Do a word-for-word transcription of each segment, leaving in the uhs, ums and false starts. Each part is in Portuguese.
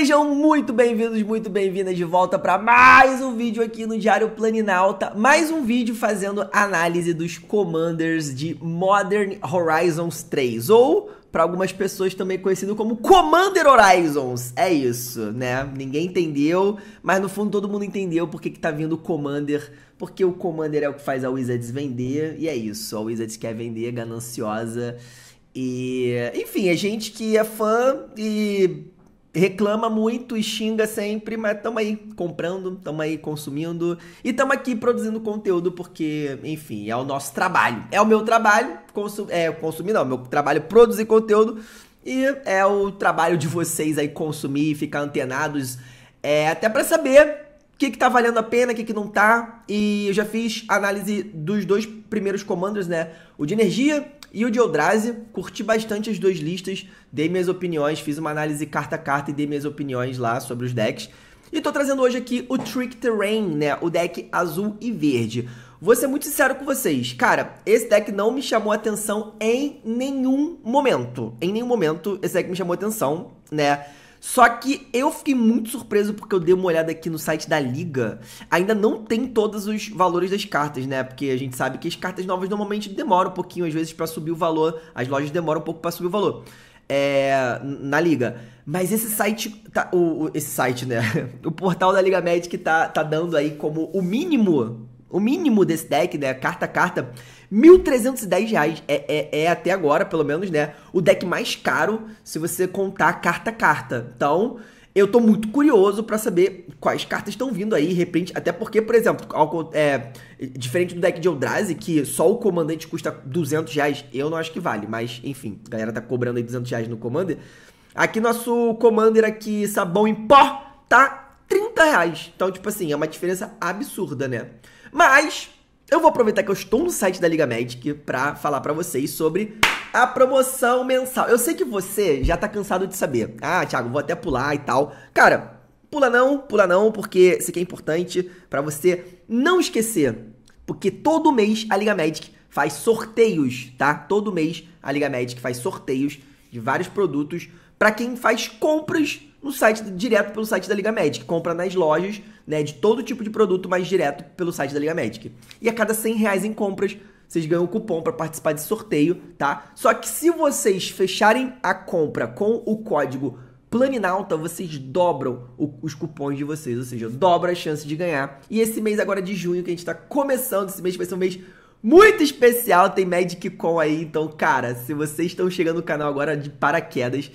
Sejam muito bem-vindos, muito bem-vindas de volta para mais um vídeo aqui no Diário Planinauta. Mais um vídeo fazendo análise dos Commanders de Modern Horizons três, ou para algumas pessoas também conhecido como Commander Horizons. É isso, né? Ninguém entendeu, mas no fundo todo mundo entendeu porque que tá vindo o Commander, porque o Commander é o que faz a Wizards vender, e é isso, a Wizards quer vender, gananciosa, e... enfim, é gente que é fã e reclama muito e xinga sempre, mas tamo aí comprando, tamo aí consumindo e tamo aqui produzindo conteúdo porque, enfim, é o nosso trabalho. É o meu trabalho, consum é, consumir não, é o meu trabalho produzir conteúdo e é o trabalho de vocês aí consumir, ficar antenados, é, até pra saber o que que tá valendo a pena, o que que não tá. E eu já fiz análise dos dois primeiros commanders, né, o de energia e o de Eldrazi, curti bastante as duas listas, dei minhas opiniões, fiz uma análise carta a carta e dei minhas opiniões lá sobre os decks. E tô trazendo hoje aqui o Tricky Terrain, né, o deck azul e verde. Vou ser muito sincero com vocês, cara, esse deck não me chamou atenção em nenhum momento. Em nenhum momento esse deck me chamou atenção, né. Só que eu fiquei muito surpreso porque eu dei uma olhada aqui no site da Liga. Ainda não tem todos os valores das cartas, né? Porque a gente sabe que as cartas novas normalmente demoram um pouquinho, às vezes, pra subir o valor. As lojas demoram um pouco pra subir o valor, é, na Liga. Mas esse site, tá, o, o, esse site, né? O portal da Liga Magic tá, tá dando aí como o mínimo, o mínimo desse deck, né? Carta a carta, mil trezentos e dez reais, é, é, é até agora, pelo menos, né, o deck mais caro, se você contar carta a carta. Então, eu tô muito curioso pra saber quais cartas estão vindo aí, de repente, até porque, por exemplo, ao, é, diferente do deck de Eldrazi, que só o comandante custa duzentos reais, eu não acho que vale, mas, enfim, a galera tá cobrando aí duzentos reais no Commander. Aqui, nosso Commander aqui, sabão em pó, tá trinta reais. Então, tipo assim, é uma diferença absurda, né? Mas eu vou aproveitar que eu estou no site da Liga Magic pra falar pra vocês sobre a promoção mensal. Eu sei que você já tá cansado de saber. Ah, Thiago, vou até pular e tal. Cara, pula não, pula não, porque isso aqui é importante pra você não esquecer. Porque todo mês a Liga Magic faz sorteios, tá? Todo mês a Liga Magic faz sorteios de vários produtos pra quem faz compras no site, direto pelo site da Liga Magic. Compra nas lojas, né, de todo tipo de produto, mas direto pelo site da Liga Magic. E a cada cem reais em compras, vocês ganham um cupom para participar de sorteio, tá? Só que se vocês fecharem a compra com o código Planinauta, vocês dobram o, os cupons de vocês, ou seja, dobra a chance de ganhar. E esse mês agora de junho, que a gente tá começando, esse mês vai ser um mês muito especial, tem MagicCon aí. Então, cara, se vocês estão chegando no canal agora de paraquedas,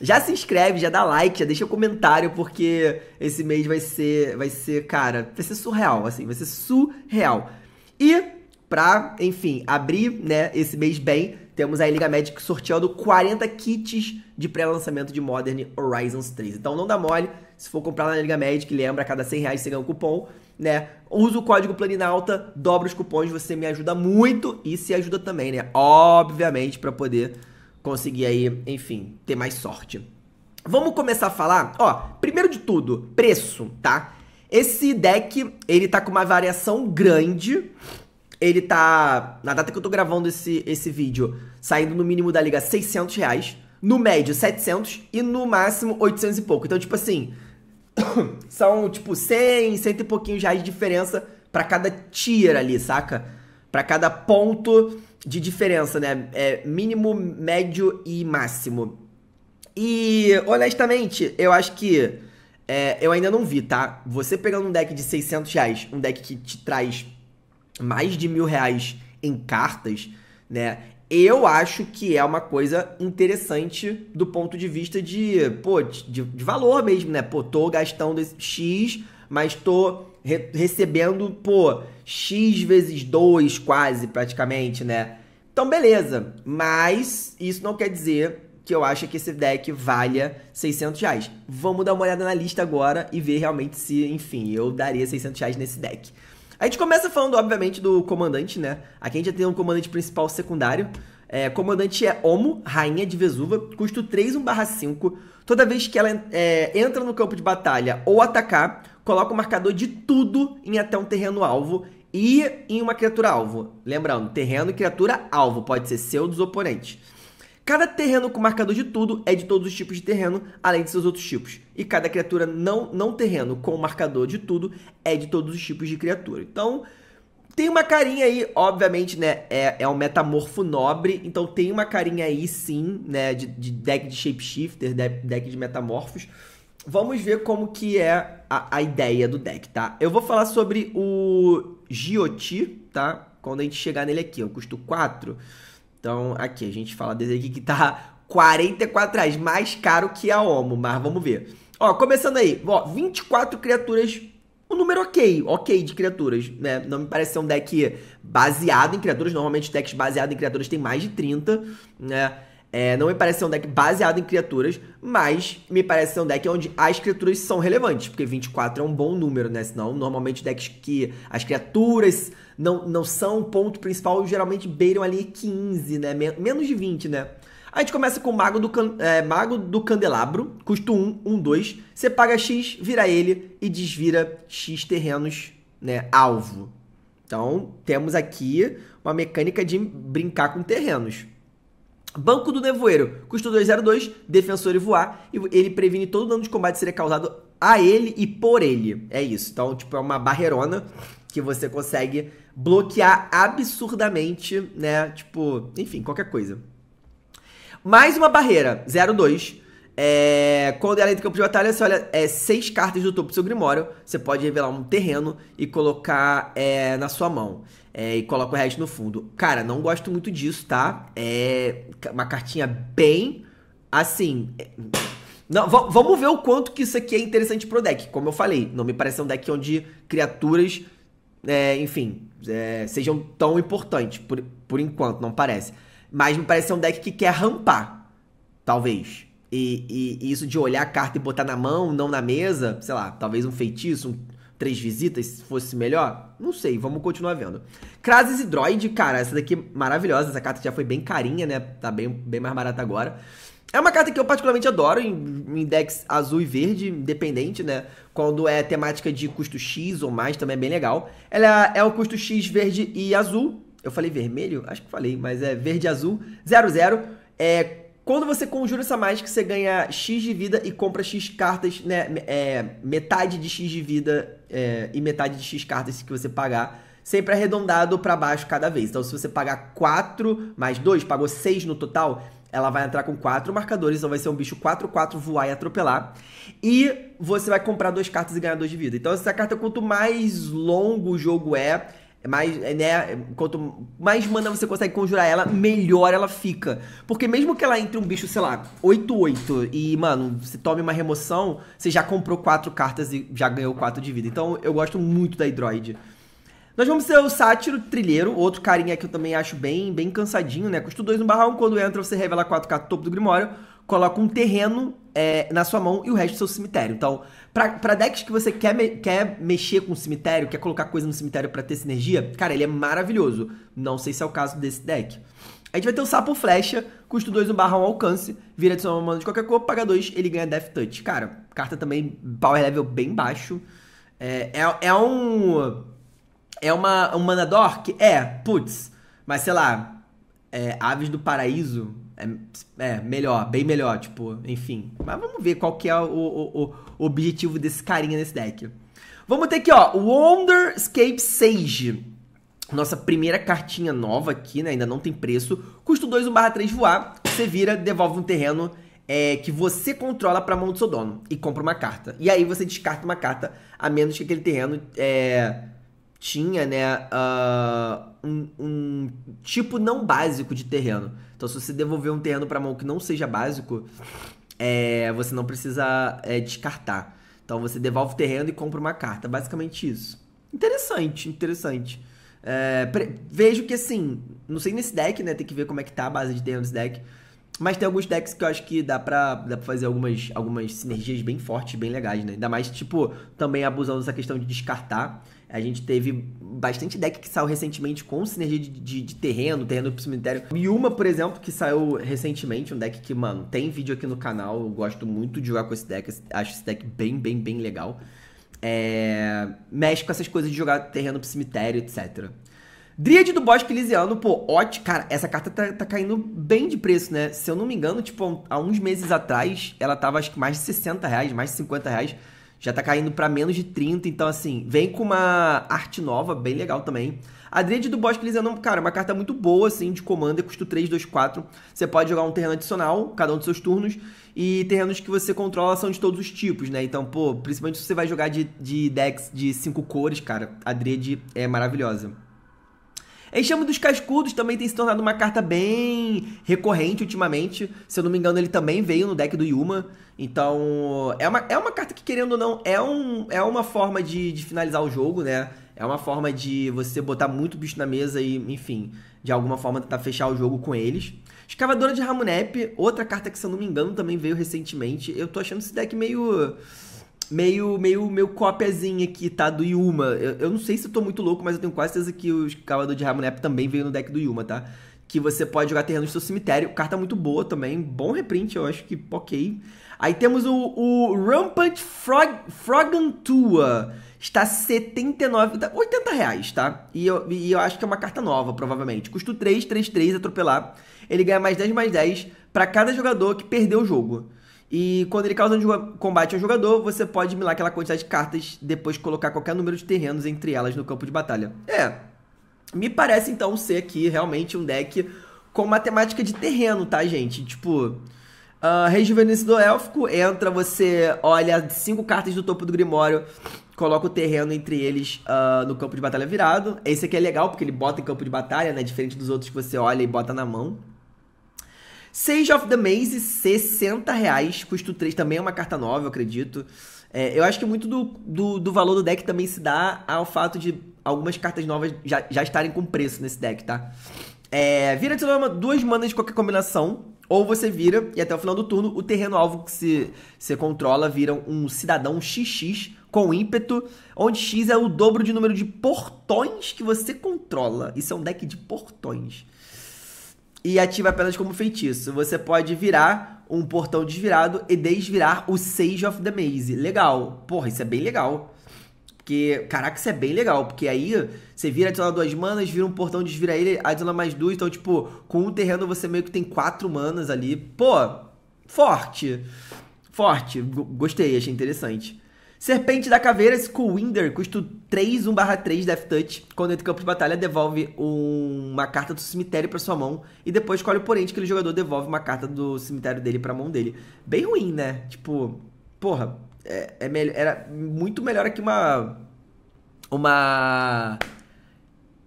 já se inscreve, já dá like, já deixa um comentário, porque esse mês vai ser, vai ser, cara, vai ser surreal, assim, vai ser surreal. E pra, enfim, abrir, né, esse mês bem, temos aí a Liga Magic sorteando quarenta kits de pré-lançamento de Modern Horizons três. Então não dá mole, se for comprar lá na Liga Magic, lembra, a cada cem reais você ganha um cupom, né? Usa o código Planinauta, dobra os cupons, você me ajuda muito e se ajuda também, né? Obviamente, pra poder conseguir aí, enfim, ter mais sorte. Vamos começar a falar, ó, primeiro de tudo, preço, tá? Esse deck, ele tá com uma variação grande, ele tá, na data que eu tô gravando esse, esse vídeo, saindo no mínimo da liga seiscentos reais, no médio setecentos e no máximo oitocentos e pouco. Então, tipo assim, são tipo cem, cem e pouquinhos reais de diferença pra cada tier ali, saca? Pra cada ponto de diferença, né? É mínimo, médio e máximo. E, honestamente, eu acho que é, eu ainda não vi, tá? Você pegando um deck de seiscentos reais, um deck que te traz mais de mil reais em cartas, né? Eu acho que é uma coisa interessante do ponto de vista de, pô, de, de valor mesmo, né? Pô, tô gastando X, mas tô re recebendo, pô, X vezes dois quase, praticamente, né? Então, beleza. Mas isso não quer dizer que eu acho que esse deck valha seiscentos reais. Vamos dar uma olhada na lista agora e ver realmente se, enfim, eu daria seiscentos reais nesse deck. A gente começa falando, obviamente, do comandante, né? Aqui a gente já tem um comandante principal secundário. É, comandante é Omo, Rainha de Vesuva, custo três, um barra cinco. Toda vez que ela é, entra no campo de batalha ou atacar, coloca o marcador de tudo em até um terreno alvo e em uma criatura alvo. Lembrando, terreno e criatura alvo, pode ser seu ou dos oponentes. Cada terreno com marcador de tudo é de todos os tipos de terreno, além de seus outros tipos. E cada criatura não, não terreno com marcador de tudo é de todos os tipos de criatura. Então, tem uma carinha aí, obviamente, né? É, é um metamorfo nobre, então tem uma carinha aí, sim, né? De, de deck de shapeshifter, de, deck de metamorfos. Vamos ver como que é a, a ideia do deck, tá? Eu vou falar sobre o Jyoti, tá? Quando a gente chegar nele aqui, eu custo quatro. Então, aqui, a gente fala desse aqui que tá quarenta e quatro reais, mais caro que a Omo, mas vamos ver. Ó, começando aí, ó, vinte e quatro criaturas, um número ok, ok de criaturas, né? Não me parece ser um deck baseado em criaturas, normalmente decks baseados em criaturas tem mais de trinta, né? É, não me parece ser um deck baseado em criaturas, mas me parece ser um deck onde as criaturas são relevantes, porque vinte e quatro é um bom número, né? Senão, normalmente, decks que as criaturas não, não são o ponto principal, geralmente beiram ali quinze, né? Men menos de vinte, né? A gente começa com o Mago do, Can é, Mago do Candelabro, custo um, um, dois. Você paga X, vira ele e desvira X terrenos, né? Alvo. Então, temos aqui uma mecânica de brincar com terrenos. Banco do Nevoeiro, custo dois, zero, dois, defensor e voar, e ele previne todo o dano de combate que seria causado a ele e por ele. É isso, então, tipo, é uma barreirona que você consegue bloquear absurdamente, né, tipo, enfim, qualquer coisa. Mais uma barreira, zero, dois, é... quando ela entra em campo de batalha, você olha é, seis cartas do topo do seu grimório, você pode revelar um terreno e colocar é, na sua mão. É, e coloca o resto no fundo. Cara, não gosto muito disso, tá? É uma cartinha bem... Assim... É... Não, vamos ver o quanto que isso aqui é interessante pro deck. Como eu falei, não me parece um deck onde criaturas... É, enfim, é, sejam tão importantes. Por, por enquanto, não parece. Mas me parece um deck que quer rampar. Talvez. E, e, e isso de olhar a carta e botar na mão, não na mesa. Sei lá, talvez um feitiço... Um... Três visitas, se fosse melhor? Não sei, vamos continuar vendo. Krasis e Droid, cara, essa daqui é maravilhosa. Essa carta já foi bem carinha, né? Tá bem, bem mais barata agora. É uma carta que eu particularmente adoro, em, em decks azul e verde, independente, né? Quando é temática de custo X ou mais, também é bem legal. Ela é o custo X verde e azul. Eu falei vermelho? Acho que falei, mas é verde e azul. zero, zero. É... Quando você conjura essa mágica, você ganha X de vida e compra X cartas, né? É, metade de X de vida é, e metade de X cartas que você pagar. Sempre arredondado para baixo cada vez. Então, se você pagar quatro mais dois, pagou seis no total, ela vai entrar com quatro marcadores. Então, vai ser um bicho quatro, quatro, voar e atropelar. E você vai comprar duas cartas e ganhar dois de vida. Então, essa carta, quanto mais longo o jogo é... Mais, né, quanto mais mana você consegue conjurar ela, melhor ela fica. Porque mesmo que ela entre um bicho, sei lá, oito, oito, e, mano, você tome uma remoção, você já comprou quatro cartas e já ganhou quatro de vida. Então, eu gosto muito da Droid. Nós vamos ter o Sátiro Trilheiro, outro carinha que eu também acho bem, bem cansadinho, né? Custo dois, um barra um, quando entra você revela quatro cartas do topo do Grimório, coloca um terreno é, na sua mão e o resto do seu cemitério. Então, pra, pra decks que você quer, me, quer mexer com o cemitério, quer colocar coisa no cemitério pra ter sinergia, cara, ele é maravilhoso. Não sei se é o caso desse deck. A gente vai ter o Sapo Flecha, custo dois, um barra um, alcance, vira adicionar uma mana de qualquer cor, paga dois, ele ganha Death Touch. Cara, carta também, power level bem baixo. É, é, é um... É uma, um mana dork? É, putz. Mas, sei lá, é, Aves do Paraíso... É, é, melhor, bem melhor, tipo, enfim. Mas vamos ver qual que é o, o, o objetivo desse carinha nesse deck. Vamos ter aqui, ó, Wonderscape Sage. Nossa primeira cartinha nova aqui, né, ainda não tem preço. Custo dois, um barra três, voar. Você vira, devolve um terreno é, que você controla pra mão do seu dono. E compra uma carta. E aí você descarta uma carta, a menos que aquele terreno é, tinha, né, uh, um, um tipo não básico de terreno. Então, se você devolver um terreno pra mão que não seja básico, é, você não precisa é, descartar. Então, você devolve o terreno e compra uma carta. Basicamente isso. Interessante, interessante. É, vejo que, assim, não sei nesse deck, né? Tem que ver como é que tá a base de terreno desse deck. Mas tem alguns decks que eu acho que dá pra, dá pra fazer algumas, algumas sinergias bem fortes, bem legais, né? Ainda mais, tipo, também abusando dessa questão de descartar. A gente teve bastante deck que saiu recentemente com sinergia de, de, de terreno, terreno pro cemitério. E uma, por exemplo, que saiu recentemente, um deck que, mano, tem vídeo aqui no canal. Eu gosto muito de jogar com esse deck, acho esse deck bem, bem, bem legal. É... Mexe com essas coisas de jogar terreno pro cemitério, etcétera. Dríade do Bosque Lisiano, pô, ótimo. Cara, essa carta tá, tá caindo bem de preço, né? Se eu não me engano, tipo, há uns meses atrás, ela tava acho que mais de sessenta reais, mais de cinquenta reais. Já tá caindo pra menos de trinta, então assim, vem com uma arte nova, bem legal também. A Dred do Bosque Lisiano, cara, é uma carta muito boa, assim, de commander, custo três, dois, quatro. Você pode jogar um terreno adicional, cada um dos seus turnos, e terrenos que você controla são de todos os tipos, né? Então, pô, principalmente se você vai jogar de, de decks de cinco cores, cara, a Dred é maravilhosa. Em Chama dos Cascudos também tem se tornado uma carta bem recorrente ultimamente. Se eu não me engano, ele também veio no deck do Yuma. Então, é uma, é uma carta que, querendo ou não, é, um, é uma forma de, de finalizar o jogo, né? É uma forma de você botar muito bicho na mesa e, enfim, de alguma forma tentar fechar o jogo com eles. Escavadora de Ramunep, outra carta que, se eu não me engano, também veio recentemente. Eu tô achando esse deck meio... Meio, meio, meio cópiazinha aqui, tá? Do Yuma. Eu, eu não sei se eu tô muito louco, mas eu tenho quase certeza que o Escalador de Ramunap também veio no deck do Yuma, tá? Que você pode jogar terreno no seu cemitério. Carta muito boa também. Bom reprint, eu acho que ok. Aí temos o, o Rampant Frogantua. Está setenta e nove, oitenta reais, tá? E eu, e eu acho que é uma carta nova, provavelmente. Custo três, três, três, atropelar. Ele ganha mais dez, mais dez pra cada jogador que perdeu o jogo. E quando ele causa um combate ao jogador, você pode milar aquela quantidade de cartas, depois colocar qualquer número de terrenos entre elas no campo de batalha. É, me parece então ser aqui realmente um deck com matemática de terreno, tá, gente? Tipo, uh, Rejuvenescedor Élfico, entra, você olha cinco cartas do topo do Grimório, coloca o terreno entre eles uh, no campo de batalha virado. Esse aqui é legal porque ele bota em campo de batalha, né? Diferente dos outros que você olha e bota na mão. Sage of the Maze, sessenta reais, custo três, também é uma carta nova, eu acredito. É, eu acho que muito do, do, do valor do deck também se dá ao fato de algumas cartas novas já, já estarem com preço nesse deck, tá? É, vira de novo duas manas de qualquer combinação, ou você vira, e até o final do turno, o terreno-alvo que se, se controla vira um cidadão xis xis com ímpeto, onde X é o dobro de número de portões que você controla. Isso é um deck de portões. E ativa apenas como feitiço. Você pode virar um portão desvirado e desvirar o Sage of the Maze. Legal. Porra, isso é bem legal. Porque, caraca, isso é bem legal. Porque aí, você vira, adiciona duas manas, vira um portão, desvira ele, adiciona mais duas. Então, tipo, com um terreno você meio que tem quatro manas ali. Pô, forte. Forte. Gostei, achei interessante. Serpente da Caveira, Skull Winder, custo três, um barra três, Death Touch. Quando entra em campo de batalha, devolve um, uma carta do cemitério pra sua mão. E depois escolhe o oponente que o jogador devolve uma carta do cemitério dele pra mão dele. Bem ruim, né? Tipo, porra, é, é melhor, era muito melhor aqui uma... Uma...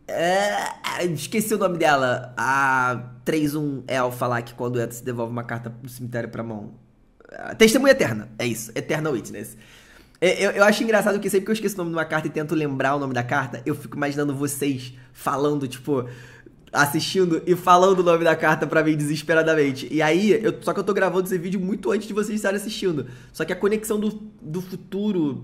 É, esqueci o nome dela. A três um Elfa lá, que quando entra se devolve uma carta do cemitério pra mão. Testemunha Eterna, é isso. Eternal Witness. Eu, eu acho engraçado que sempre que eu esqueço o nome de uma carta e tento lembrar o nome da carta, eu fico imaginando vocês falando, tipo, assistindo e falando o nome da carta pra mim desesperadamente. E aí, eu, só que eu tô gravando esse vídeo muito antes de vocês estarem assistindo. Só que a conexão do, do futuro...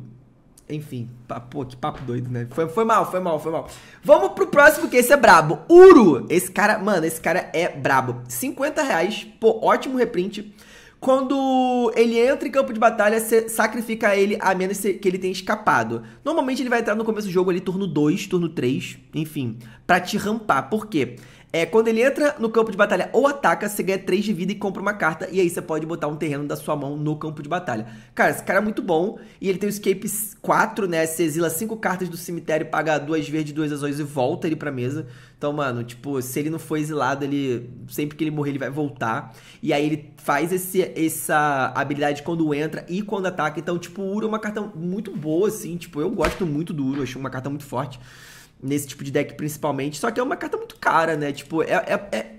Enfim, pô, que papo doido, né? Foi, foi mal, foi mal, foi mal. Vamos pro próximo, que esse é brabo. Uru! Esse cara, mano, esse cara é brabo. cinquenta reais, pô, ótimo reprint. Quando ele entra em campo de batalha, você sacrifica ele a menos que ele tenha escapado. Normalmente ele vai entrar no começo do jogo ali, turno dois, turno três, enfim, pra te rampar. Por quê? É, quando ele entra no campo de batalha ou ataca, você ganha três de vida e compra uma carta. E aí você pode botar um terreno da sua mão no campo de batalha. Cara, esse cara é muito bom. E ele tem o escape quatro, né? Você exila cinco cartas do cemitério, paga duas verdes, duas azuis e volta ele pra mesa. Então, mano, tipo, se ele não for exilado, ele sempre que ele morrer, ele vai voltar. E aí ele faz esse, essa habilidade quando entra e quando ataca. Então, tipo, o Uru é uma carta muito boa, assim. Tipo, eu gosto muito do Uru, acho uma carta muito forte. Nesse tipo de deck, principalmente. Só que é uma carta muito cara, né? Tipo, é... é, é...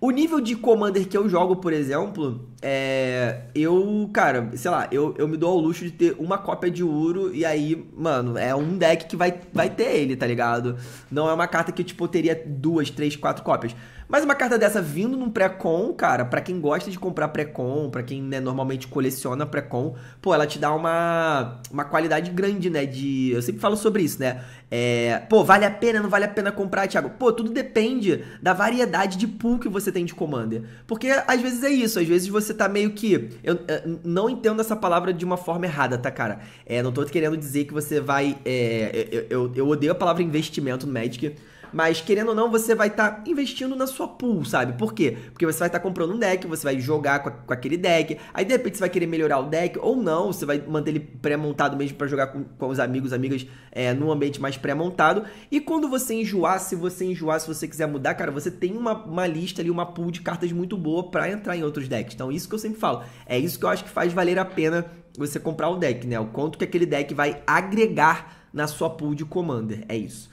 O nível de Commander que eu jogo, por exemplo, é... Eu, cara, sei lá, eu, eu me dou ao luxo de ter uma cópia de Uru. E aí, mano, é um deck que vai, vai ter ele, tá ligado? Não é uma carta que, tipo, eu teria duas, três, quatro cópias. Mas uma carta dessa vindo num pré-com, cara, pra quem gosta de comprar pré-com, pra quem, né, normalmente coleciona pré-com, pô, ela te dá uma, uma qualidade grande, né, de... Eu sempre falo sobre isso, né? É, pô, vale a pena, não vale a pena comprar, Thiago? Pô, tudo depende da variedade de pool que você tem de Commander, porque às vezes é isso, às vezes você tá meio que eu, eu não entendo essa palavra de uma forma errada, tá, cara? É, não tô querendo dizer que você vai é, eu, eu, eu odeio a palavra investimento no Magic, Mas, querendo ou não, você vai estar tá investindo na sua pool, sabe? Por quê? Porque você vai estar tá comprando um deck, você vai jogar com, a, com aquele deck. Aí, de repente, você vai querer melhorar o deck ou não. Você vai manter ele pré-montado mesmo para jogar com, com os amigos, amigas, é, num ambiente mais pré-montado. E quando você enjoar, se você enjoar, se você quiser mudar, cara, você tem uma, uma lista ali, uma pool de cartas muito boa para entrar em outros decks. Então, isso que eu sempre falo. É isso que eu acho que faz valer a pena você comprar um deck, né? O quanto que aquele deck vai agregar na sua pool de Commander. É isso.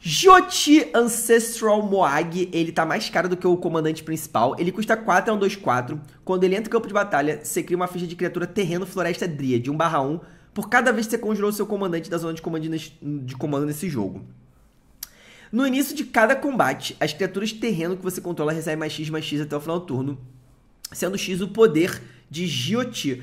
Jyoti Ancestral Moag, ele tá mais caro do que o comandante principal. Ele custa quatro, é um dois quatro. Quando ele entra em campo de batalha, você cria uma ficha de criatura terreno floresta Dríade, um barra um, por cada vez que você conjurou seu comandante da zona de comando, de comando nesse jogo. No início de cada combate, as criaturas terreno que você controla recebem mais X, mais X até o final do turno, sendo X o poder de Jyoti.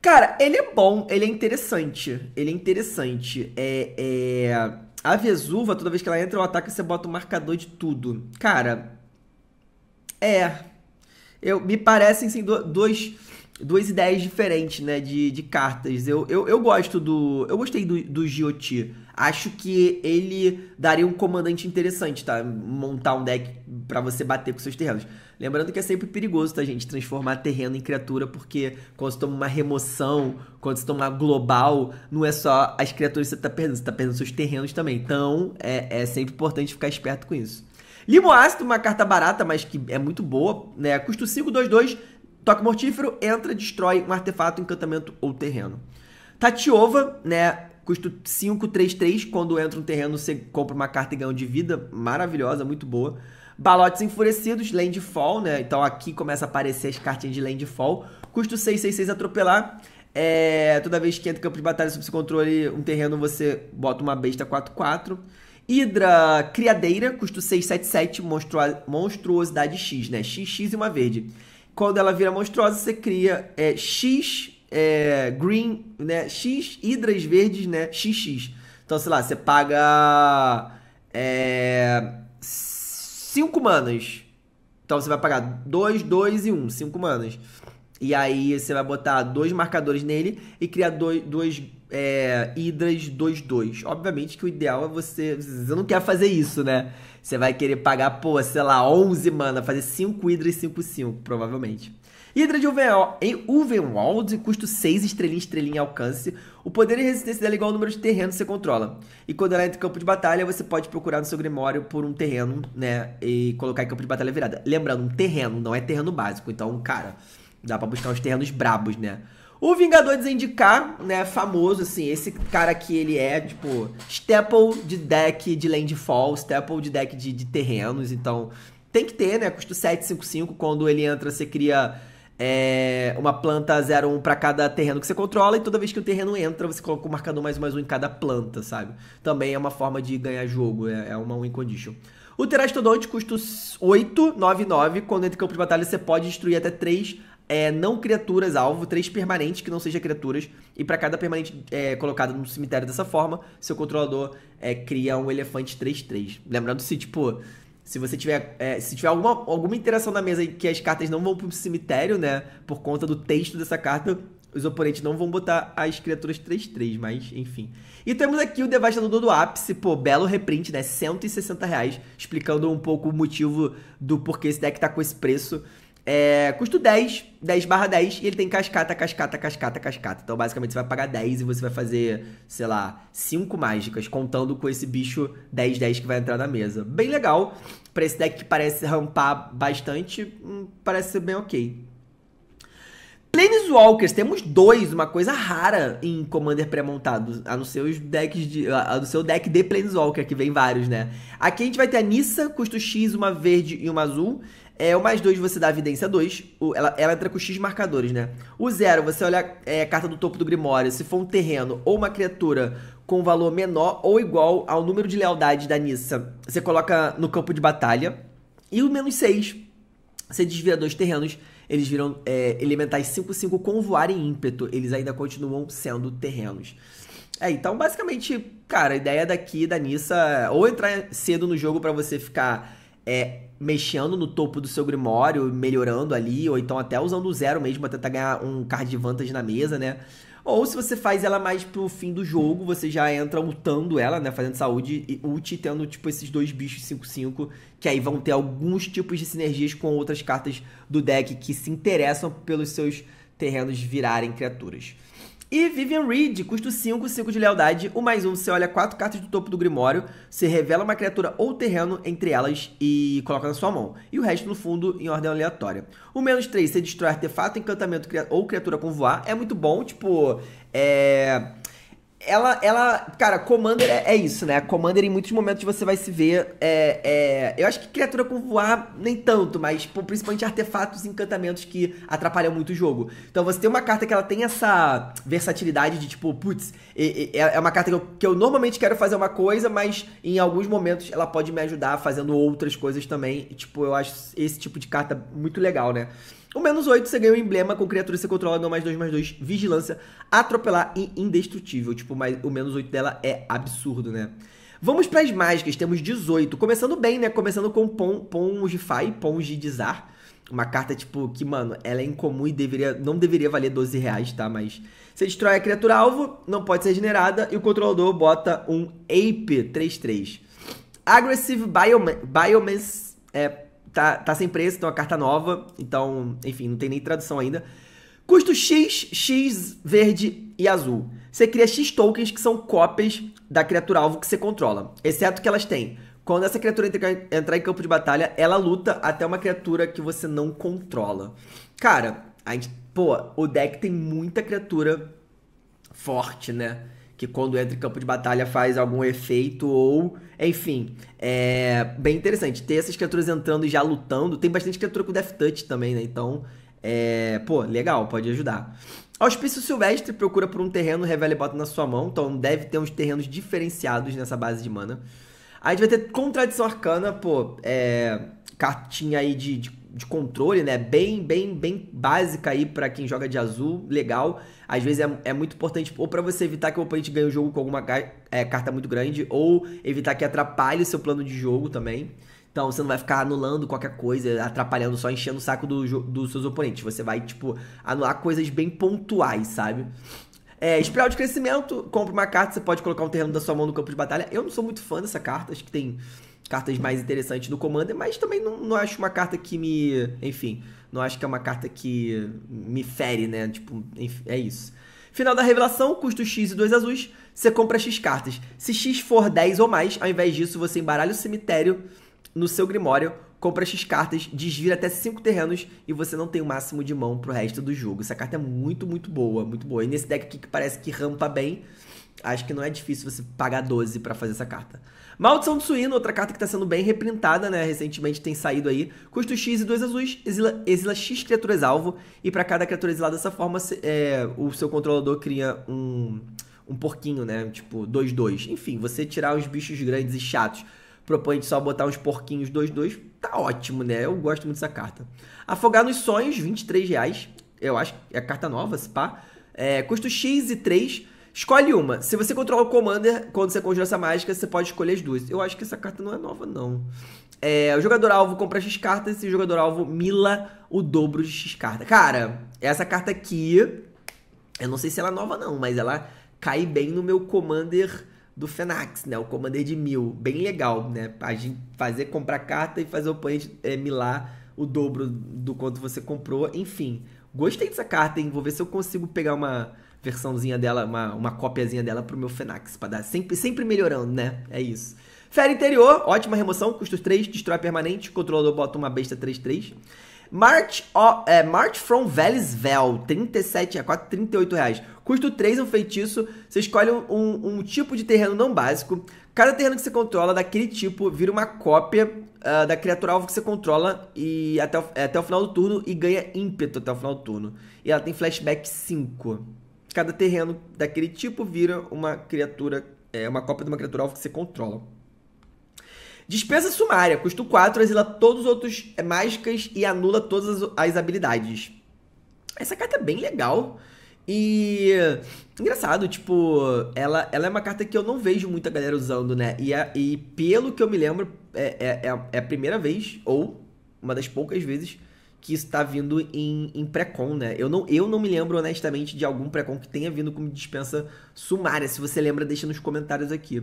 Cara, ele é bom, ele é interessante, ele é interessante, é... é... A Vesuva, toda vez que ela entra no ataque, você bota o marcador de tudo. Cara, é... Eu, me parecem, assim, dois, duas ideias diferentes, né, de, de cartas. Eu, eu, eu gosto do... Eu gostei do, do Jyoti. Acho que ele daria um comandante interessante, tá? Montar um deck pra você bater com seus terrenos. Lembrando que é sempre perigoso, tá, gente? Transformar terreno em criatura, porque quando você toma uma remoção, quando você toma uma global, não é só as criaturas que você tá perdendo, você tá perdendo seus terrenos também. Então, é, é sempre importante ficar esperto com isso. Limo Ácido, uma carta barata, mas que é muito boa, né? Custo cinco, dois, dois, toque mortífero, entra, destrói um artefato, encantamento ou terreno. Tatiova, né? Custo cinco, três, três, quando entra um terreno, você compra uma carta e ganha um de vida. Maravilhosa, muito boa. Balotes Enfurecidos, Landfall, né? Então aqui começa a aparecer as cartinhas de Landfall. Custo seis, seis, seis, atropelar. É... Toda vez que entra em campo de batalha sob seu controle, um terreno, você bota uma besta quatro, quatro. Hidra Criadeira, custo seis, sete, sete, monstrua... monstruosidade X, né? X, X e uma verde. Quando ela vira monstruosa, você cria é, X, é, green, né? X, hidras verdes, né? X X. Então, sei lá, você paga... É... cinco manas. Então você vai pagar dois, dois e um. cinco manas. E aí você vai botar dois marcadores nele e criar dois é, hidras dois, dois. Obviamente que o ideal é você... Você não quer fazer isso, né? Você vai querer pagar, pô, sei lá, onze manas. Fazer cinco hidras cinco, cinco, provavelmente. Hidra de Uvenwald, custo seis, estrelinha, estrelinha, alcance. O poder e resistência dela é igual ao número de terreno que você controla. E quando ela entra em campo de batalha, você pode procurar no seu grimório por um terreno, né? E colocar em campo de batalha virada. Lembrando, um terreno não é terreno básico. Então, cara, dá pra buscar uns terrenos brabos, né? O Vingador de Zendikar, né? Famoso, assim. Esse cara aqui, ele é, tipo, staple de deck de landfall, staple de deck de, de terrenos. Então, tem que ter, né? Custo sete, cinco, cinco. Quando ele entra, você cria... É uma planta zero um para cada terreno que você controla, e toda vez que o terreno entra, você coloca o marcador mais um mais um em cada planta, sabe? Também é uma forma de ganhar jogo, é uma win condition. O Terastodonte custa oito, nove, nove. Quando entra em campo de batalha, você pode destruir até três é, não criaturas alvo, três permanentes que não sejam criaturas, e para cada permanente é, colocado no cemitério dessa forma, seu controlador é, cria um elefante três, três. Lembrando se, tipo... Se você tiver, é, se tiver alguma, alguma interação na mesa que as cartas não vão pro cemitério, né? Por conta do texto dessa carta, os oponentes não vão botar as criaturas três, três, mas enfim. E temos aqui o Devastador do Ápice, pô, belo reprint, né? cento e sessenta reais, explicando um pouco o motivo do porquê esse deck tá com esse preço. É, custo dez, dez barra dez, e ele tem cascata, cascata, cascata, cascata. Então basicamente você vai pagar dez e você vai fazer, sei lá, cinco mágicas, contando com esse bicho dez, dez que vai entrar na mesa. Bem legal. Pra esse deck que parece rampar bastante, parece ser bem ok. Planeswalkers, temos dois, uma coisa rara em Commander pré-montado, a, a no seu deck de Planeswalker, que vem vários, né? Aqui a gente vai ter a Nissa, custo X, uma verde e uma azul. É, o mais dois você dá a evidência dois, ela, ela entra com X marcadores, né? O zero, você olha é, a carta do topo do Grimório, se for um terreno ou uma criatura com valor menor ou igual ao número de lealdade da Nissa, você coloca no campo de batalha. E o menos seis, você desvia dois terrenos. Eles viram é, elementais cinco, cinco com voar e ímpeto. Eles ainda continuam sendo terrenos. É, então, basicamente, cara, a ideia daqui da Nissa... Ou entrar cedo no jogo pra você ficar é, mexendo no topo do seu grimório, melhorando ali. Ou então até usando o zero mesmo pra tentar ganhar um card de vantagem na mesa, né? Ou se você faz ela mais pro fim do jogo, você já entra ultando ela, né? Fazendo saúde e ult, tendo tipo esses dois bichos cinco cinco, que aí vão ter alguns tipos de sinergias com outras cartas do deck que se interessam pelos seus terrenos virarem criaturas. E Vivian Reed, custo cinco, cinco de lealdade, um mais um, você olha quatro cartas do topo do Grimório, você revela uma criatura ou terreno entre elas e coloca na sua mão, e o resto no fundo em ordem aleatória. O menos três, você destrói artefato, encantamento ou criatura com voar, é muito bom, tipo, é... Ela, ela, cara, Commander é, é isso, né? Commander em muitos momentos você vai se ver, é, é, eu acho que criatura com voar nem tanto, mas pô, principalmente artefatos e encantamentos que atrapalham muito o jogo. Então você tem uma carta que ela tem essa versatilidade de tipo, putz, é, é uma carta que eu, que eu normalmente quero fazer uma coisa, mas em alguns momentos ela pode me ajudar fazendo outras coisas também. E, tipo, eu acho esse tipo de carta muito legal, né? O menos oito, você ganha um emblema com criatura que você controla, dá mais dois, mais dois, vigilância, atropelar e indestrutível. Tipo, mas o menos oito dela é absurdo, né? Vamos para as mágicas, temos dezoito. Começando bem, né? Começando com Pongify, Pongidizar. Uma carta, tipo, que, mano, ela é incomum e deveria, não deveria valer doze reais, tá? Mas você destrói a criatura alvo, não pode ser regenerada, e o controlador bota um Ape três três. Aggressive Biomes... É... Tá, tá sem preço, então é uma carta nova, então, enfim, não tem nem tradução ainda. Custo X, X, verde e azul. Você cria X tokens que são cópias da criatura-alvo que você controla, exceto que elas têm. Quando essa criatura entra, entrar em campo de batalha, ela luta até uma criatura que você não controla. Cara, a gente, pô, o deck tem muita criatura forte, né? Que quando entra em campo de batalha faz algum efeito ou... Enfim, é bem interessante. Ter essas criaturas entrando e já lutando. Tem bastante criatura com Death Touch também, né? Então, é... pô, legal, pode ajudar. Auspício Silvestre, procura por um terreno, revela e bota na sua mão. Então deve ter uns terrenos diferenciados nessa base de mana. A gente vai ter Contradição Arcana, pô, é... cartinha aí de, de, de controle, né? Bem, bem, bem básica aí pra quem joga de azul, legal. Às vezes é, é muito importante ou pra você evitar que o oponente ganhe o jogo com alguma é, carta muito grande, ou evitar que atrapalhe o seu plano de jogo também. Então você não vai ficar anulando qualquer coisa, atrapalhando, só enchendo o saco do, dos seus oponentes. Você vai, tipo, anular coisas bem pontuais, sabe? É, Espiral de crescimento, compra uma carta, você pode colocar um terreno da sua mão no campo de batalha. Eu não sou muito fã dessa carta, acho que tem... cartas mais interessantes do Commander, mas também não, não acho uma carta que me... Enfim, não acho que é uma carta que me fere, né? Tipo, enfim, é isso. Final da revelação, custo X e dois azuis, você compra X cartas. Se X for dez ou mais, ao invés disso, você embaralha o cemitério no seu Grimório, compra X cartas, desvira até cinco terrenos e você não tem o máximo de mão pro resto do jogo. Essa carta é muito, muito boa, muito boa. E nesse deck aqui que parece que rampa bem... Acho que não é difícil você pagar doze pra fazer essa carta. Maldição do Suíno, outra carta que tá sendo bem reprintada, né? Recentemente tem saído aí. Custo X e dois azuis, exila, exila X criaturas alvo. E pra cada criatura exilada dessa forma, é, o seu controlador cria um, um porquinho, né? Tipo, dois dois. Enfim, você tirar os bichos grandes e chatos. Propõe só botar uns porquinhos dois dois. Tá ótimo, né? Eu gosto muito dessa carta. Afogar nos Sonhos, vinte e três reais. Eu acho que é carta nova, se pá. É, custo X e três... Escolhe uma. Se você controla o Commander, quando você conjura essa mágica, você pode escolher as duas. Eu acho que essa carta não é nova, não. É, o jogador-alvo compra X cartas e o jogador-alvo mila o dobro de X cartas. Cara, essa carta aqui, eu não sei se ela é nova, não, mas ela cai bem no meu Commander do Fnax, né? O Commander de mil. Bem legal, né? A gente fazer comprar carta e fazer o oponente é, milar o dobro do quanto você comprou. Enfim, gostei dessa carta, hein? Vou ver se eu consigo pegar uma... versãozinha dela, uma, uma cópiazinha dela pro meu Fnax, pra dar sempre, sempre melhorando, né? É isso. Fera Interior, ótima remoção, custo três, destrói permanente, controlador bota uma besta três três. March, oh, é, March from Velisvel, trinta e sete a trinta e oito reais. Custo três, um feitiço, você escolhe um, um, um tipo de terreno não básico. Cada terreno que você controla daquele tipo vira uma cópia uh, da criatura alvo que você controla e até o, até o final do turno e ganha ímpeto até o final do turno. E ela tem flashback cinco. Cada terreno daquele tipo vira uma criatura, é, uma cópia de uma criatura alvo que você controla. Despesa sumária, custo quatro, exila todos os outros é, mágicas e anula todas as, as habilidades. Essa carta é bem legal e engraçado, tipo, ela, ela é uma carta que eu não vejo muita galera usando, né? E, a, e pelo que eu me lembro, é, é, é a primeira vez, ou uma das poucas vezes, que está vindo em, em pré-con, né? Eu não, eu não me lembro, honestamente, de algum pré-con que tenha vindo como dispensa sumária. Se você lembra, deixa nos comentários aqui.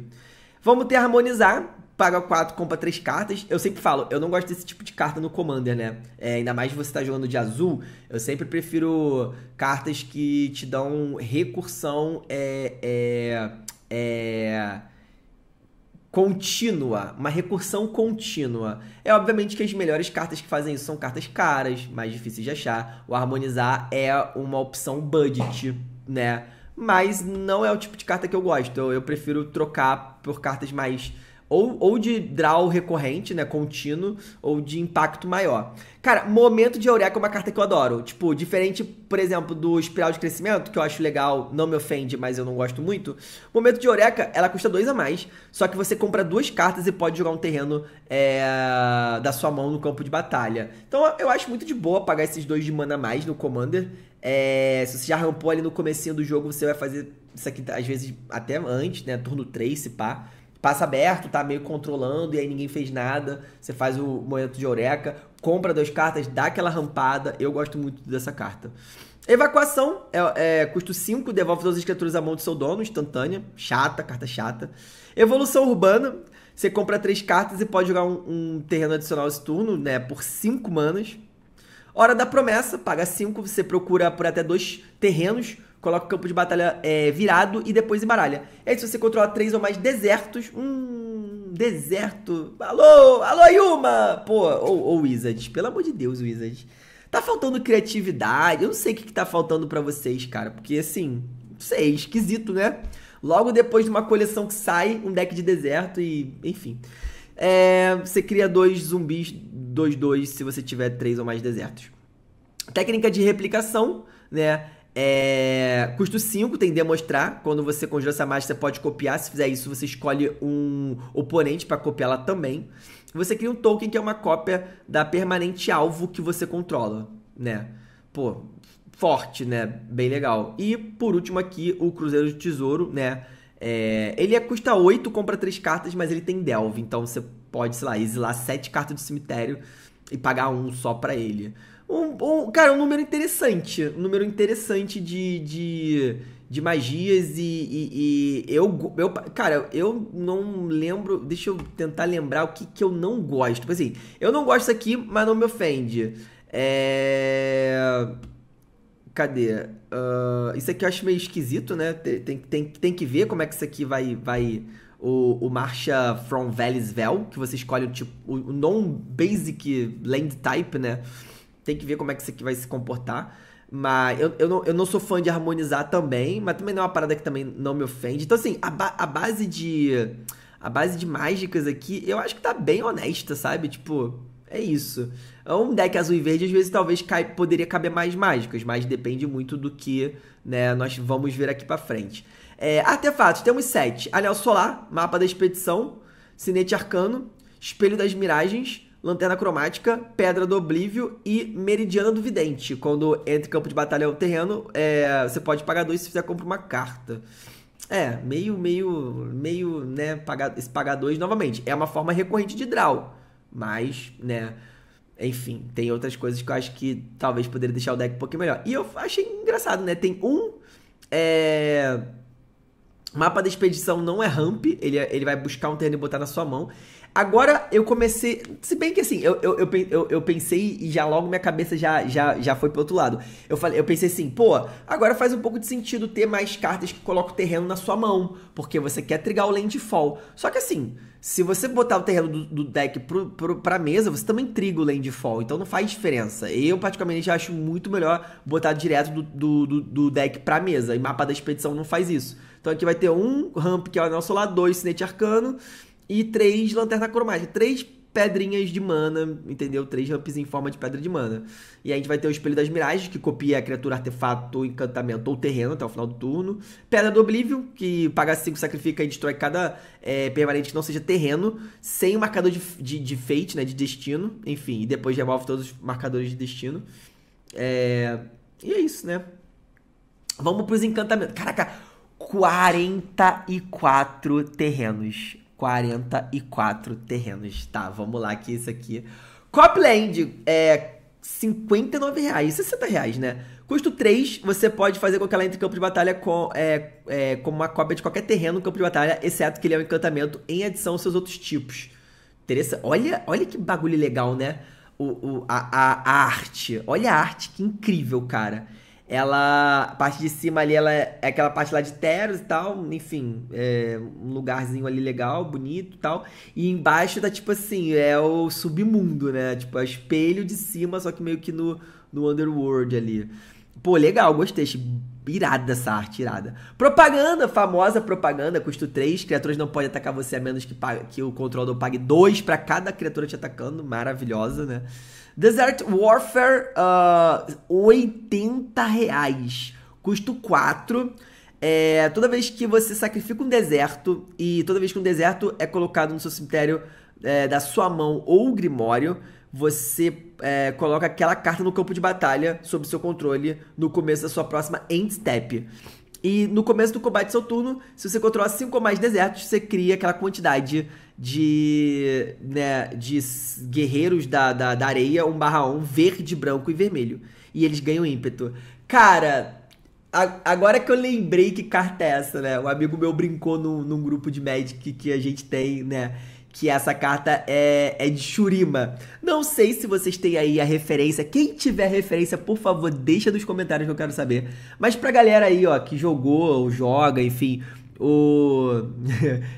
Vamos ter Harmonizar, paga quatro, compra três cartas. Eu sempre falo, eu não gosto desse tipo de carta no Commander, né? É, ainda mais se você tá jogando de azul, eu sempre prefiro cartas que te dão recursão é, é, é, contínua, uma recursão contínua. É obviamente que as melhores cartas que fazem isso são cartas caras, mais difíceis de achar. O Harmonizar é uma opção budget, né? Mas não é o tipo de carta que eu gosto. Eu, eu prefiro trocar por cartas mais... Ou, ou de draw recorrente, né? Contínuo. Ou de impacto maior. Cara, Momento de Eureka é uma carta que eu adoro. Tipo, diferente, por exemplo, do Espiral de Crescimento, que eu acho legal, não me ofende, mas eu não gosto muito. Momento de Eureka, ela custa dois a mais. Só que você compra duas cartas e pode jogar um terreno é, da sua mão no campo de batalha. Então, eu acho muito de boa pagar esses dois de mana a mais no Commander. É, se você já rampou ali no comecinho do jogo, você vai fazer isso aqui, às vezes, até antes, né? Turno três, se pá. Passa aberto, tá meio controlando, e aí ninguém fez nada. Você faz o Momento de Eureka, compra duas cartas, dá aquela rampada. Eu gosto muito dessa carta. Evacuação, é, é, custo cinco, devolve todas as criaturas à mão do seu dono, instantânea. Chata, carta chata. Evolução Urbana, você compra três cartas e pode jogar um, um terreno adicional esse turno, né? Por cinco manas. Hora da Promessa, paga cinco, você procura por até dois terrenos, coloca o campo de batalha é, virado e depois embaralha. E aí se você controlar três ou mais desertos, hum, deserto, alô, alô Yuma, pô, ou, ou Wizards, pelo amor de Deus, Wizards. Tá faltando criatividade, eu não sei o que, que tá faltando pra vocês, cara, porque assim, não sei, esquisito, né? Logo depois de uma coleção que sai, um deck de deserto e, enfim... É, você cria dois zumbis, dois, dois, se você tiver três ou mais desertos. Técnica de replicação, né? É, custo cinco, tem demonstrar. Quando você conjura essa mágica, você pode copiar. Se fizer isso, você escolhe um oponente para copiá-la também. Você cria um token que é uma cópia da permanente alvo que você controla, né? Pô, forte, né? Bem legal. E, por último aqui, o Cruzeiro do Tesouro, né? É, ele é, custa oito, compra três cartas, mas ele tem delve, então você pode, sei lá, exilar sete cartas do cemitério e pagar um só pra ele. Um, um, cara, um número interessante, um número interessante de, de, de magias e, e, e eu, eu, cara, eu não lembro, deixa eu tentar lembrar o que, que eu não gosto. Tipo assim, eu não gosto aqui, mas não me ofende. É... Cadê? Uh, isso aqui eu acho meio esquisito, né? Tem, tem, tem que ver como é que isso aqui vai... vai o, o Marcha from Valleys Vel, que você escolhe o, tipo, o non-basic land type, né? Tem que ver como é que isso aqui vai se comportar. Mas eu, eu, não, eu não sou fã de Harmonizar também, mas também não é uma parada que também não me ofende. Então, assim, a, ba a base de... A base de mágicas aqui, eu acho que tá bem honesta, sabe? Tipo... É isso. Um deck azul e verde, às vezes, talvez cai, poderia caber mais mágicas, mas depende muito do que, né, nós vamos ver aqui pra frente. É, artefatos, temos sete. Anel Solar, Mapa da Expedição, Sinete Arcano, Espelho das Miragens, Lanterna Cromática, Pedra do Oblívio e Meridiana do Vidente. Quando entre campo de batalha ou terreno, é, você pode pagar dois se fizer compra uma carta. É, meio, meio, meio, né, pagar, esse pagar dois novamente. É uma forma recorrente de draw. Mas, né, enfim, tem outras coisas que eu acho que talvez poderia deixar o deck um pouquinho melhor. E eu achei engraçado, né, tem um, é... Mapa da Expedição não é ramp, ele, ele vai buscar um terreno e botar na sua mão. Agora eu comecei, se bem que assim, eu, eu, eu, eu, eu pensei e já logo minha cabeça já, já, já foi pro outro lado. Eu, falei, eu pensei assim, pô, agora faz um pouco de sentido ter mais cartas que colocam o terreno na sua mão, porque você quer trigar o landfall. Só que assim, se você botar o terreno do, do deck pro, pro, pra mesa, você também triga o landfall, então não faz diferença. Eu particularmente acho muito melhor botar direto do, do, do, do deck pra mesa, e Mapa da Expedição não faz isso. Então aqui vai ter um ramp, que é o Anel Solar, dois Sinete Arcano e três Lanterna Cromática, três pedrinhas de mana, entendeu? Três ramps em forma de pedra de mana. E aí a gente vai ter o Espelho das Miragens, que copia a criatura, artefato, encantamento ou terreno até o final do turno. Pedra do Oblivion, que paga cinco, sacrifica e destrói cada é, permanente que não seja terreno, sem o marcador de, de, de fate, né, de destino, enfim, e depois remove todos os marcadores de destino. É... E é isso, né? Vamos pros encantamentos. Caraca, quarenta e quatro terrenos. quarenta e quatro terrenos, tá, vamos lá que isso aqui. Copland, é, cinquenta e nove reais, sessenta reais, né? Custo três, você pode fazer com que ela entre em campo de batalha com, é, é, como uma cópia de qualquer terreno no campo de batalha, exceto que ele é um encantamento em adição aos seus outros tipos. Interessante. Olha, olha que bagulho legal, né? O, o, a, a, a arte. Olha a arte, que incrível, cara. Ela, a parte de cima ali, ela é aquela parte lá de Teros e tal, enfim, é um lugarzinho ali legal, bonito e tal. E embaixo tá tipo assim, é o submundo, né? Tipo, é o espelho de cima, só que meio que no, no Underworld ali. Pô, legal, gostei. Irada dessa arte, irada. Propaganda, famosa propaganda, custo três. Criaturas não podem atacar você a menos que, pague, que o controlador pague dois pra cada criatura te atacando. Maravilhosa, né? Desert Warfare, uh, oitenta reais. Custo quatro. É, toda vez que você sacrifica um deserto, e toda vez que um deserto é colocado no seu cemitério é, da sua mão ou grimório, você é, coloca aquela carta no campo de batalha sob seu controle no começo da sua próxima end step. E no começo do combate do seu turno, se você controlar cinco ou mais desertos, você cria aquela quantidade de, né, de guerreiros da, da, da areia um barra um, verde, branco e vermelho. E eles ganham ímpeto. Cara, a, agora que eu lembrei que carta é essa, né? Um amigo meu brincou num, num grupo de Magic que a gente tem, né? Que essa carta é, é de Shurima. Não sei se vocês têm aí a referência. Quem tiver referência, por favor, deixa nos comentários que eu quero saber. Mas pra galera aí, ó, que jogou ou joga, enfim, o...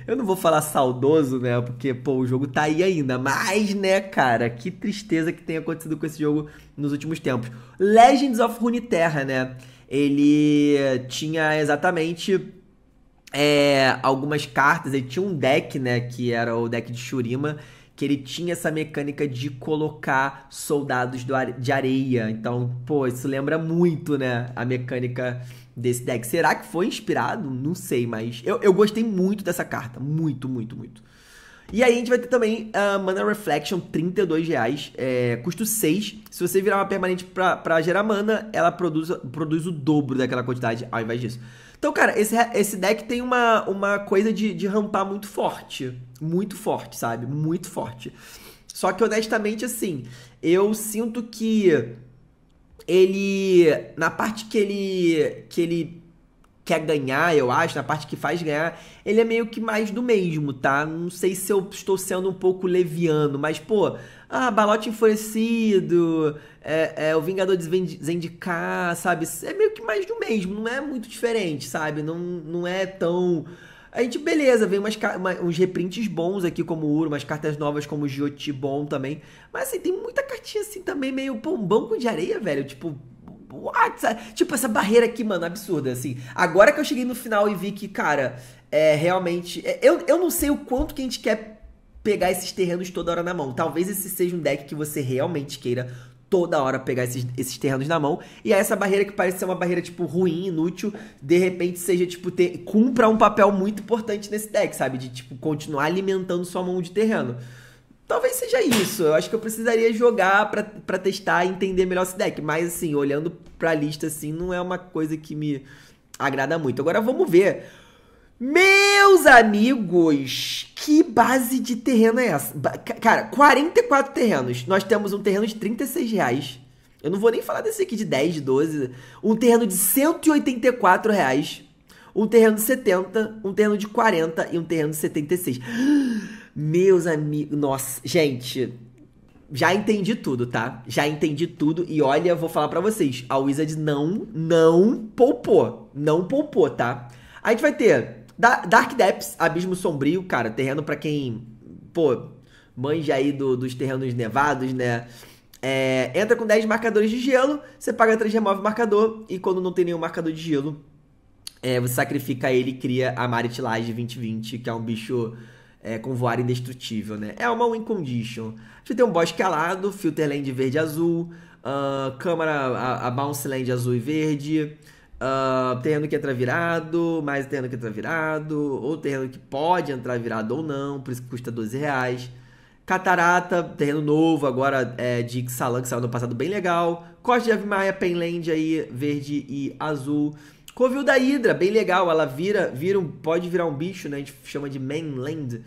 eu não vou falar saudoso, né? Porque, pô, o jogo tá aí ainda. Mas, né, cara, que tristeza que tem acontecido com esse jogo nos últimos tempos. Legends of Runeterra, né? Ele tinha exatamente... É, algumas cartas, ele tinha um deck, né, que era o deck de Shurima, que ele tinha essa mecânica de colocar soldados do are- de areia, então, pô, isso lembra muito, né, a mecânica desse deck. Será que foi inspirado? Não sei, mas eu, eu gostei muito dessa carta, muito, muito, muito. E aí a gente vai ter também a uh, Mana Reflection, trinta e dois reais, é, custo seis. Se você virar uma permanente pra, pra gerar mana, ela produz, produz o dobro daquela quantidade ao invés disso. Então, cara, esse, esse deck tem uma, uma coisa de, de rampar muito forte. Muito forte, sabe? Muito forte. Só que, honestamente, assim, eu sinto que ele... Na parte que ele... Que ele quer ganhar, eu acho, na parte que faz ganhar, ele é meio que mais do mesmo, tá? Não sei se eu estou sendo um pouco leviano, mas, pô, ah, Balote Enfurecido, é, é, o Vingador de Zendikar, sabe? É meio que mais do mesmo, não é muito diferente, sabe? Não, não é tão... A gente, beleza, vem umas, uma, uns reprints bons aqui, como o Uru, umas cartas novas como o Jyoti bom também, mas, assim, tem muita cartinha, assim, também, meio, pô, um banco de areia, velho, tipo... What? Tipo, essa barreira aqui, mano, absurda, assim. Agora que eu cheguei no final e vi que, cara, é realmente... É, eu, eu não sei o quanto que a gente quer pegar esses terrenos toda hora na mão. Talvez esse seja um deck que você realmente queira toda hora pegar esses, esses terrenos na mão. E aí essa barreira que parece ser uma barreira, tipo, ruim, inútil, de repente seja, tipo, ter, cumpra um papel muito importante nesse deck, sabe? De, tipo, continuar alimentando sua mão de terreno. Talvez seja isso, eu acho que eu precisaria jogar pra, pra testar e entender melhor esse deck. Mas, assim, olhando pra lista, assim, não é uma coisa que me agrada muito. Agora, vamos ver. Meus amigos, que base de terreno é essa? Cara, quarenta e quatro terrenos. Nós temos um terreno de trinta e seis reais. Eu não vou nem falar desse aqui de dez, de doze. Um terreno de cento e oitenta e quatro reais. Um terreno de setenta, um terreno de quarenta e um terreno de setenta e seis. Meus amigos... Nossa, gente... Já entendi tudo, tá? Já entendi tudo. E olha, eu vou falar pra vocês. A Wizards não, não poupou. Não poupou, tá? A gente vai ter Dark Depths, Abismo Sombrio. Cara, terreno pra quem... Pô, manja aí do, dos terrenos nevados, né? É, entra com dez marcadores de gelo. Você paga três, remove o marcador. E quando não tem nenhum marcador de gelo, é, você sacrifica ele e cria a Maritilage vinte vinte, que é um bicho... É, com voar indestrutível, né? É uma win condition. A gente tem um Bosque Alado, Filterland verde e azul, uh, Câmara, a, a Bounce Land azul e verde, uh, terreno que entra virado, mais terreno que entra virado, ou terreno que pode entrar virado ou não, por isso que custa doze reais. Catarata, terreno novo, agora é, de Ixalan, que saiu no passado, bem legal. Costa de Avimaia, Penland aí, verde e azul. Covil da Hidra, bem legal, ela vira, vira um, pode virar um bicho, né? A gente chama de Mainland.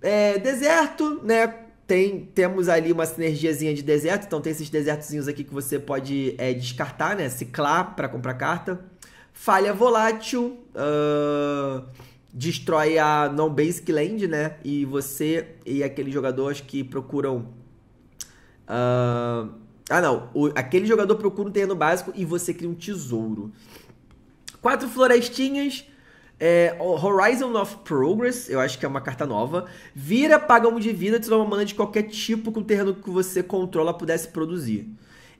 É, deserto, né? Tem, temos ali uma sinergiazinha de deserto, então tem esses desertozinhos aqui que você pode é, descartar, né? Ciclar para comprar carta. Falha volátil, uh, destrói a non-basic land, né? E você e aqueles jogadores que procuram... Uh, ah, não. O, aquele jogador procura um terreno básico e você cria um tesouro. Quatro florestinhas... É, Horizon of Progress, eu acho que é uma carta nova. Vira, paga um de vida, tira uma mana de qualquer tipo que o terreno que você controla pudesse produzir.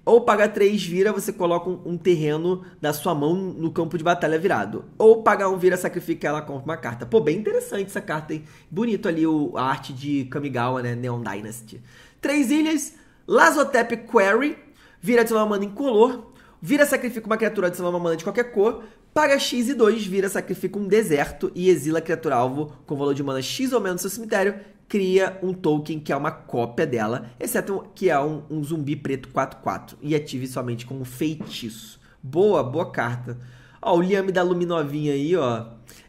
Ou paga três, vira, você coloca um, um terreno da sua mão no campo de batalha virado. Ou paga um, vira, sacrifica ela, compra uma carta. Pô, bem interessante essa carta, hein? Bonito ali o, a arte de Kamigawa, né? Neon Dynasty. Três ilhas, Lazotep Quarry, vira, tira uma mana incolor. Vira, sacrifica uma criatura, adiciona uma mana de qualquer cor. Paga X e dois, vira, sacrifica um deserto e exila a criatura alvo com valor de mana X ou menos no seu cemitério. Cria um token que é uma cópia dela, exceto que é um, um zumbi preto quatro quatro. E ative somente como feitiço. Boa, boa carta. Ó, o Liame da Luminovinha aí, ó.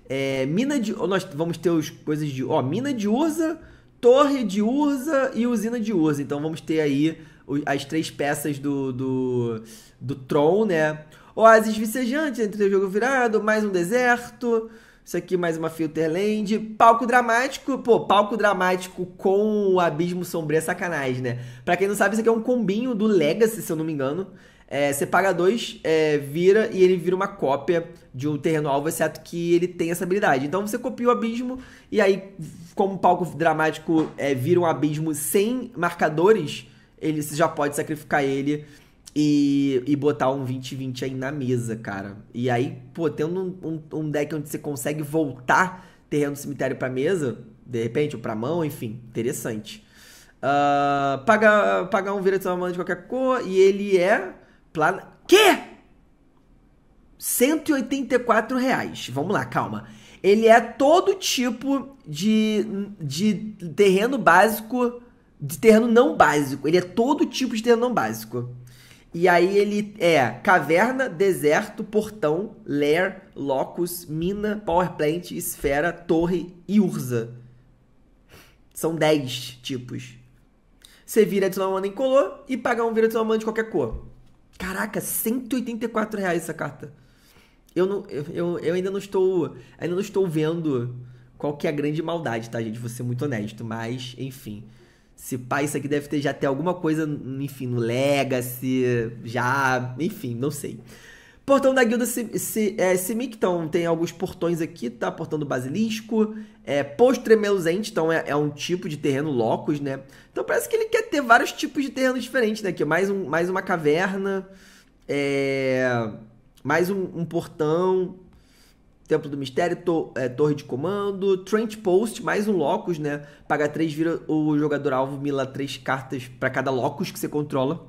É, mina de... Ó, nós vamos ter as coisas de... Ó, Mina de Urza, Torre de Urza e Usina de Urza. Então vamos ter aí... as três peças do, do, do Tron, né? Oásis vicejante, entre o jogo virado, mais um deserto, isso aqui mais uma Filterland, palco dramático, pô, palco dramático com o Abismo Sombrio é sacanagem, né? Pra quem não sabe, isso aqui é um combinho do Legacy, se eu não me engano, é, você paga dois, é, vira e ele vira uma cópia de um terreno alvo, exceto que ele tem essa habilidade. Então você copia o Abismo e aí, como palco dramático é, vira um Abismo sem marcadores, ele você já pode sacrificar ele e, e botar um vinte vinte aí na mesa, cara. E aí, pô, tendo um, um, um deck onde você consegue voltar terreno do cemitério pra mesa, de repente, ou pra mão, enfim, interessante. Uh, paga, paga um vira de uma mana de qualquer cor e ele é... Plana... Quê? cento e oitenta e quatro reais. Vamos lá, calma. Ele é todo tipo de, de terreno básico... de terreno não básico. Ele é todo tipo de terreno não básico. E aí ele é caverna, deserto, portão, lair, locus, mina, power plant, esfera, torre e urza. São dez tipos. Você vira de uma mana incolor e paga um vira de uma mana de qualquer cor. Caraca, cento e oitenta e quatro reais essa carta. Eu, não, eu, eu, eu ainda não estou ainda não estou vendo qual que é a grande maldade, tá, gente? Vou ser muito honesto, mas enfim... Se pá, isso aqui deve ter já até alguma coisa, enfim, no Legacy, já, enfim, não sei. Portão da Guilda Simic, então tem alguns portões aqui, tá? Portão do Basilisco, é, Posto Tremeluzente, então é, é um tipo de terreno locus, né? Então parece que ele quer ter vários tipos de terrenos diferentes, né? Aqui, mais, um, mais uma caverna, é, mais um, um portão... Templo do Mistério, to, é, Torre de Comando, Trench Post, mais um Locus, né? Paga três, vira o jogador alvo, mila três cartas para cada Locus que você controla.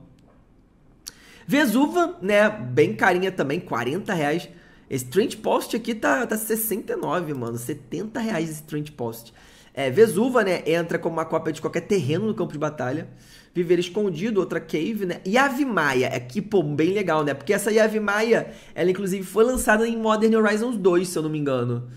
Vesuva, né? Bem carinha também, quarenta reais. Esse Trench Post aqui tá, tá sessenta e nove, mano. setenta reais esse Trench Post. É, Vesuva, né? Entra como uma cópia de qualquer terreno no campo de batalha. Viver Escondido, outra Cave, né? Yavimaya, aqui, pô, bem legal, né? Porque essa Yavimaya, ela inclusive foi lançada em Modern Horizons dois, se eu não me engano.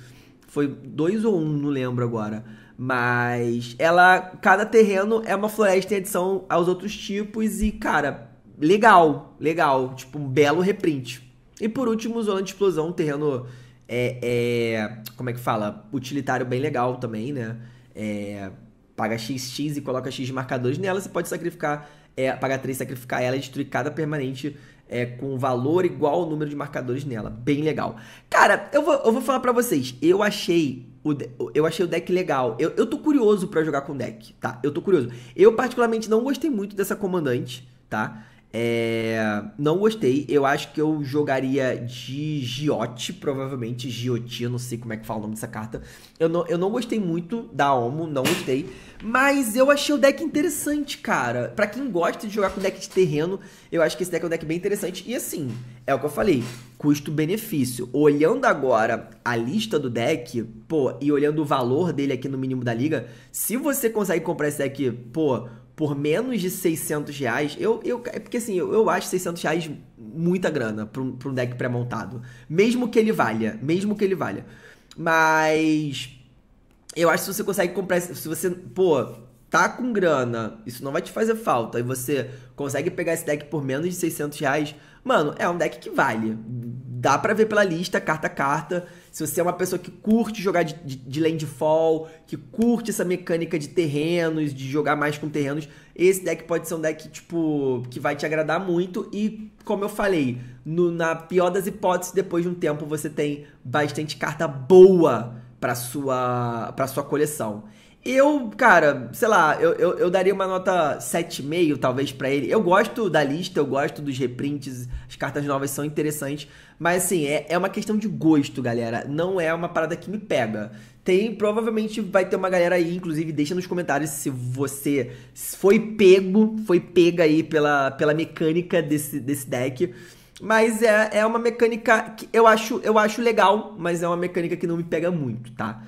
Foi dois ou um, não lembro agora. Mas ela, cada terreno é uma floresta em adição aos outros tipos e, cara, legal, legal. Tipo, um belo reprint. E por último, Zona de Explosão, um terreno, é, é, como é que fala? Utilitário bem legal também, né? É... Paga X X e coloca X de marcadores nela. Você pode sacrificar, é, pagar três, sacrificar ela e destruir cada permanente é, com valor igual ao número de marcadores nela. Bem legal. Cara, eu vou, eu vou falar pra vocês. Eu achei o, eu achei o deck legal. Eu, eu tô curioso pra jogar com o deck, tá? Eu tô curioso. Eu particularmente não gostei muito dessa comandante, tá? É, não gostei. Eu acho que eu jogaria de Jyoti, provavelmente Jyoti, eu não sei como é que fala o nome dessa carta. Eu não, eu não gostei muito da Omo, não gostei. Mas eu achei o deck interessante, cara. Pra quem gosta de jogar com deck de terreno, eu acho que esse deck é um deck bem interessante. E assim, é o que eu falei, custo-benefício. Olhando agora a lista do deck, pô, e olhando o valor dele aqui no mínimo da liga, se você consegue comprar esse deck, pô... por menos de seiscentos reais, eu, eu, é porque assim, eu, eu acho seiscentos reais muita grana para um, um deck pré-montado. Mesmo que ele valha, mesmo que ele valha. Mas eu acho que se você consegue comprar, se você, pô, tá com grana, isso não vai te fazer falta, e você consegue pegar esse deck por menos de seiscentos reais, mano, é um deck que vale. Dá pra ver pela lista, carta a carta. Se você é uma pessoa que curte jogar de, de, de landfall, que curte essa mecânica de terrenos, de jogar mais com terrenos, esse deck pode ser um deck, tipo, que vai te agradar muito. E, como eu falei, no, na pior das hipóteses, depois de um tempo, você tem bastante carta boa pra sua, pra sua coleção. Eu, cara, sei lá, eu, eu, eu daria uma nota sete vírgula cinco talvez pra ele. Eu gosto da lista, eu gosto dos reprints, as cartas novas são interessantes. Mas assim, é, é uma questão de gosto, galera. Não é uma parada que me pega. Tem, provavelmente vai ter uma galera aí, inclusive deixa nos comentários se você foi pego, foi pega aí pela, pela mecânica desse, desse deck. Mas é, é uma mecânica que eu acho, eu acho legal, mas é uma mecânica que não me pega muito, tá?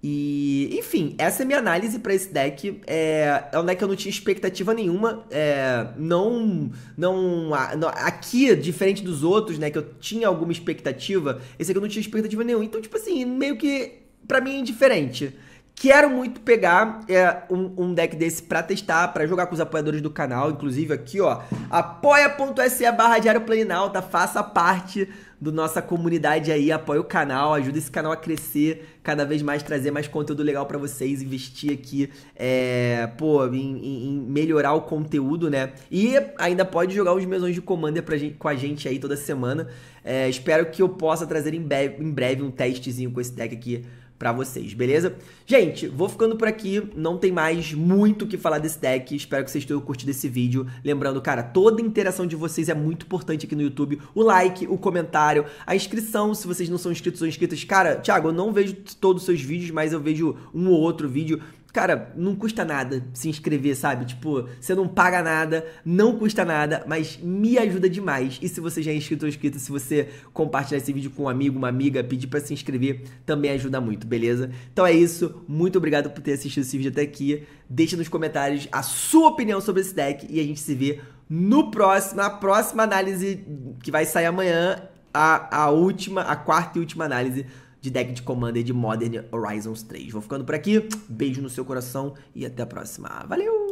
E, enfim, essa é minha análise pra esse deck. É, é um deck que eu não tinha expectativa nenhuma. É, não, não, não. Aqui, diferente dos outros, né? Que eu tinha alguma expectativa. Esse aqui eu não tinha expectativa nenhuma. Então, tipo assim, meio que pra mim é indiferente. Quero muito pegar é, um, um deck desse pra testar, pra jogar com os apoiadores do canal. Inclusive aqui, ó, apoia.se barra Diário Planinauta, faça parte da nossa comunidade aí, apoia o canal, ajuda esse canal a crescer cada vez mais, trazer mais conteúdo legal pra vocês, investir aqui, é, pô, em, em, em melhorar o conteúdo, né? E ainda pode jogar os mesões de Commander pra gente, com a gente aí toda semana. É, espero que eu possa trazer em breve, em breve um testezinho com esse deck aqui pra vocês, beleza? Gente, vou ficando por aqui, não tem mais muito o que falar desse deck, espero que vocês tenham curtido esse vídeo, lembrando, cara, toda a interação de vocês é muito importante aqui no YouTube, o like, o comentário, a inscrição, se vocês não são inscritos ou inscritas, cara, Thiago, eu não vejo todos os seus vídeos, mas eu vejo um ou outro vídeo. Cara, não custa nada se inscrever, sabe? Tipo, você não paga nada, não custa nada, mas me ajuda demais. E se você já é inscrito ou inscrito, se você compartilhar esse vídeo com um amigo, uma amiga, pedir pra se inscrever, também ajuda muito, beleza? Então é isso, muito obrigado por ter assistido esse vídeo até aqui. Deixa nos comentários a sua opinião sobre esse deck e a gente se vê no próximo, na próxima análise que vai sair amanhã, a, a última, a quarta e última análise de deck de Commander de Modern Horizons três. Vou ficando por aqui, beijo no seu coração e até a próxima. Valeu!